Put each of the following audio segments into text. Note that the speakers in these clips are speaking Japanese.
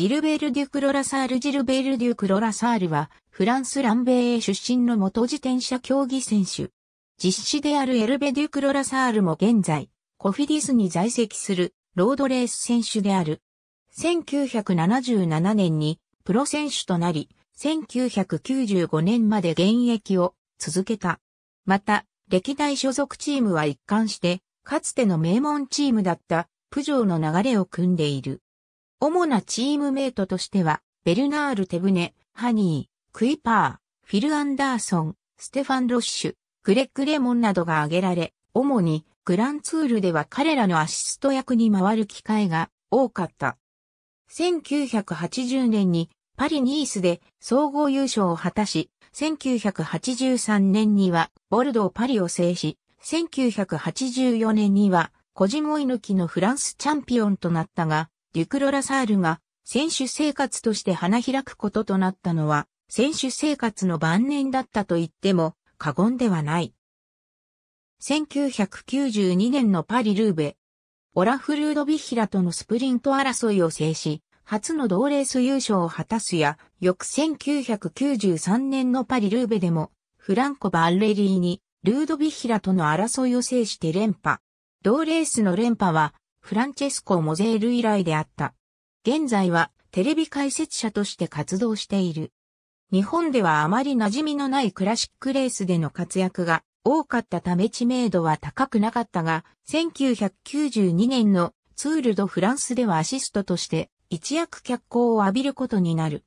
ジルベール・デュクロ・ラサールジルベール・デュクロ・ラサールは、フランス・ランベーエ出身の元自転車競技選手。実子であるエルベ・デュクロ・ラサールも現在、コフィディスに在籍する、ロードレース選手である。1977年に、プロ選手となり、1995年まで現役を続けた。また、歴代所属チームは一貫して、かつての名門チームだった、プジョーの流れを組んでいる。主なチームメイトとしては、ベルナール・テブネ、ハニー、クイパー、フィル・アンダーソン、ステファン・ロッシュ、グレッグ・レモンなどが挙げられ、主にグランツールでは彼らのアシスト役に回る機会が多かった。1980年にパリ・ニースで総合優勝を果たし、1983年にはボルドー・パリを制し、1984年には個人追い抜きのフランスチャンピオンとなったが、デュクロ・ラサールが選手生活として花開くこととなったのは、選手生活の晩年だったと言っても過言ではない。1992年のパリ・ルーベ、オラフ・ルードヴィヒラとのスプリント争いを制し、初の同レース優勝を果たすや、翌1993年のパリ・ルーベでも、フランコ・バッレリーニ、ルードヴィヒラとの争いを制して連覇。同レースの連覇は、フランチェスコ・モゼール以来であった。現在は、テレビ解説者として活動している。日本ではあまり馴染みのないクラシックレースでの活躍が多かったため知名度は高くなかったが、1992年のツール・ド・フランスではアシストとして一躍脚光を浴びることになる。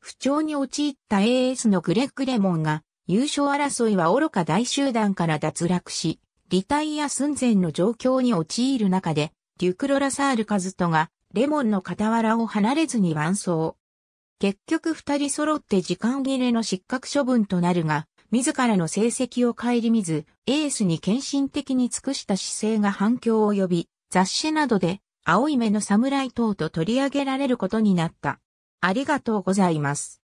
不調に陥った AS のグレッグ・レモンが、優勝争いは愚か大集団から脱落し、リタイア寸前の状況に陥る中で、デュクロ・ラサール・カズトがレモンの傍らを離れずに伴走。結局二人揃って時間切れの失格処分となるが、自らの成績を顧みず、エースに献身的に尽くした姿勢が反響を呼び、雑誌などで青い目の侍等と取り上げられることになった。ありがとうございます。